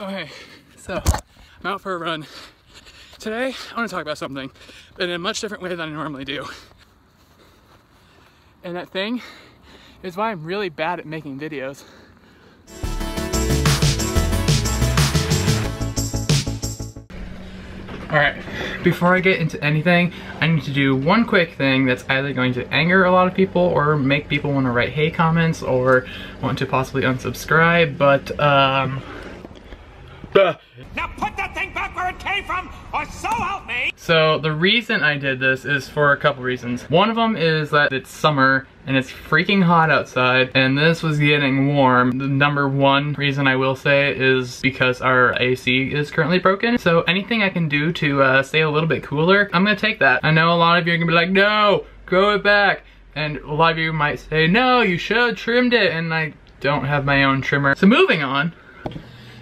Okay, so I'm out for a run. Today, I want to talk about something, but in a much different way than I normally do. And that thing is why I'm really bad at making videos. Alright, before I get into anything, I need to do one quick thing that's either going to anger a lot of people or make people want to write hate comments or want to possibly unsubscribe, but now put that thing back where it came from, or so help me! So the reason I did this is for a couple reasons. One of them is that it's summer and it's freaking hot outside, and this was getting warm. The number one reason I will say is because our AC is currently broken. So anything I can do to stay a little bit cooler, I'm gonna take that. I know a lot of you are gonna be like, no, grow it back. And a lot of you might say, no, you should have trimmed it, and I don't have my own trimmer. So moving on.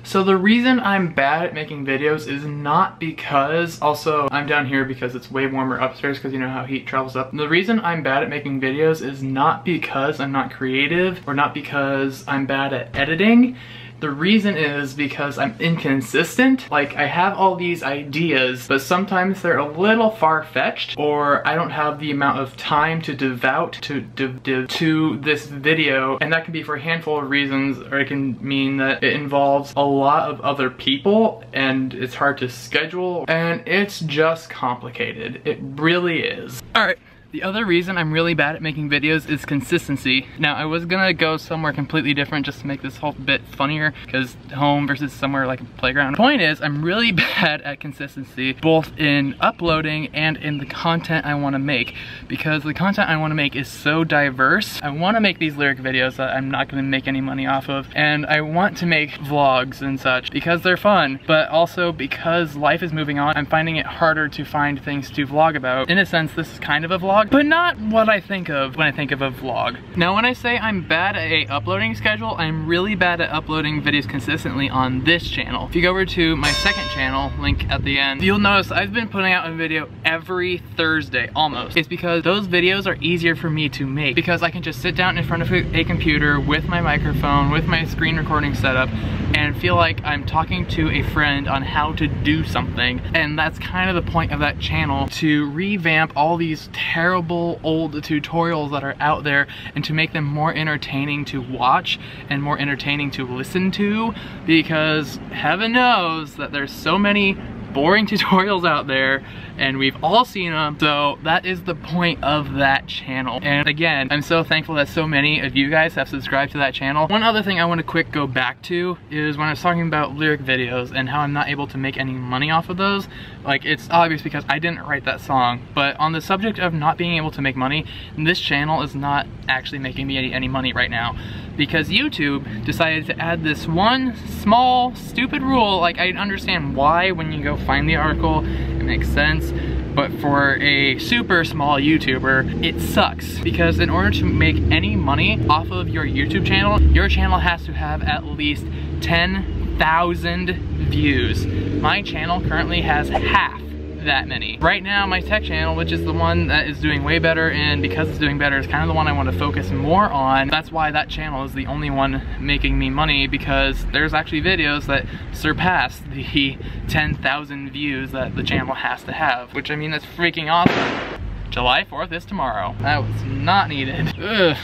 So the reason I'm bad at making videos is not because, also I'm down here because it's way warmer upstairs because you know how heat travels up. The reason I'm bad at making videos is not because I'm not creative or not because I'm bad at editing. The reason is because I'm inconsistent. Like, I have all these ideas, but sometimes they're a little far-fetched, or I don't have the amount of time to devote to this video, and that can be for a handful of reasons, or it can mean that it involves a lot of other people, and it's hard to schedule, and it's just complicated. It really is. Alright. The other reason I'm really bad at making videos is consistency. Now, I was gonna go somewhere completely different just to make this whole bit funnier, because home versus somewhere like a playground. The point is, I'm really bad at consistency, both in uploading and in the content I wanna make, because the content I wanna make is so diverse. I wanna make these lyric videos that I'm not gonna make any money off of, and I want to make vlogs and such, because they're fun, but also because life is moving on, I'm finding it harder to find things to vlog about. In a sense, this is kind of a vlog, but not what I think of when I think of a vlog. Now, when I say I'm bad at a uploading schedule, I'm really bad at uploading videos consistently on this channel. If you go over to my second channel, link at the end, you'll notice I've been putting out a video every Thursday, almost. It's because those videos are easier for me to make, because I can just sit down in front of a computer with my microphone, with my screen recording setup, and feel like I'm talking to a friend on how to do something. And that's kind of the point of that channel, to revamp all these terrible old tutorials that are out there and to make them more entertaining to watch and more entertaining to listen to, because heaven knows that there's so many boring tutorials out there and we've all seen them. So that is the point of that channel, and again, I'm so thankful that so many of you guys have subscribed to that channel. One other thing I want to quick go back to is when I was talking about lyric videos and how I'm not able to make any money off of those. Like, it's obvious because I didn't write that song, but on the subject of not being able to make money, this channel is not actually making me any money right now, because YouTube decided to add this one small stupid rule. Like, I understand why when you go find the article, it makes sense, but for a super small YouTuber, it sucks, because in order to make any money off of your channel has to have at least 10,000 views. My channel currently has half that many. Right now, my tech channel, which is the one that is doing way better, and because it's doing better, it's kind of the one I want to focus more on. That's why that channel is the only one making me money, because there's actually videos that surpass the 10,000 views that the channel has to have, which, I mean, that's freaking awesome. July 4th is tomorrow. That was not needed. Ugh.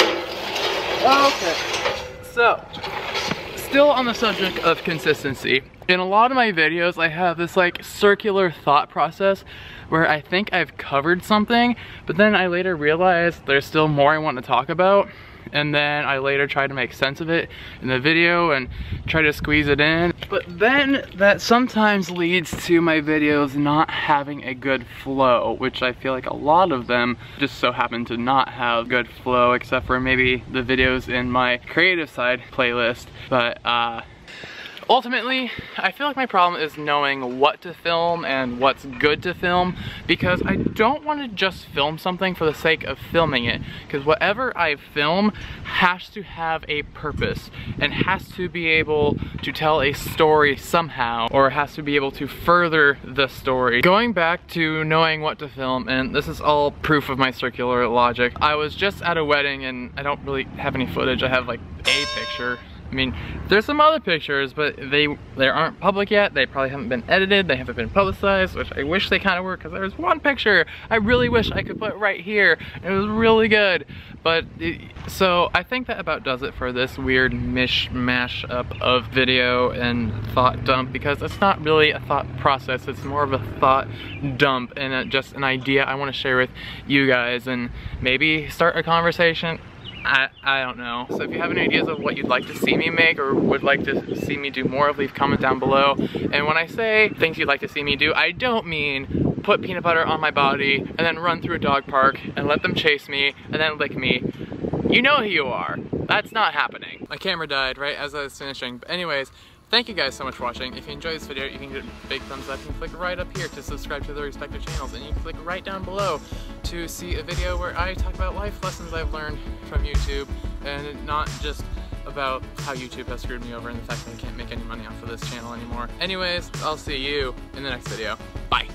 Okay, so still on the subject of consistency. In a lot of my videos, I have this like circular thought process where I think I've covered something, but then I later realize there's still more I want to talk about, and then I later try to make sense of it in the video and try to squeeze it in. But then that sometimes leads to my videos not having a good flow, which I feel like a lot of them just so happen to not have good flow, except for maybe the videos in my creative side playlist. But ultimately, I feel like my problem is knowing what to film and what's good to film, because I don't want to just film something for the sake of filming it, because whatever I film has to have a purpose and has to be able to tell a story somehow, or has to be able to further the story. Going back to knowing what to film, and this is all proof of my circular logic, I was just at a wedding, and I don't really have any footage. I have like a picture I mean, there's some other pictures, but they aren't public yet. They probably haven't been edited. They haven't been publicized, which I wish they kind of were, because there was one picture I really wish I could put right here. It was really good. But so I think that about does it for this weird mishmash up of video and thought dump, because it's not really a thought process. It's more of a thought dump and just an idea I want to share with you guys and maybe start a conversation. I don't know. So if you have any ideas of what you'd like to see me make or would like to see me do more of, leave a comment down below. And when I say things you'd like to see me do, I don't mean put peanut butter on my body and then run through a dog park and let them chase me and then lick me. You know who you are. That's not happening. My camera died right as I was finishing. But anyways, thank you guys so much for watching. If you enjoyed this video, you can get a big thumbs up and click right up here to subscribe to their respective channels. And you can click right down below to see a video where I talk about life lessons I've learned from YouTube, and not just about how YouTube has screwed me over and the fact that I can't make any money off of this channel anymore. Anyways, I'll see you in the next video. Bye!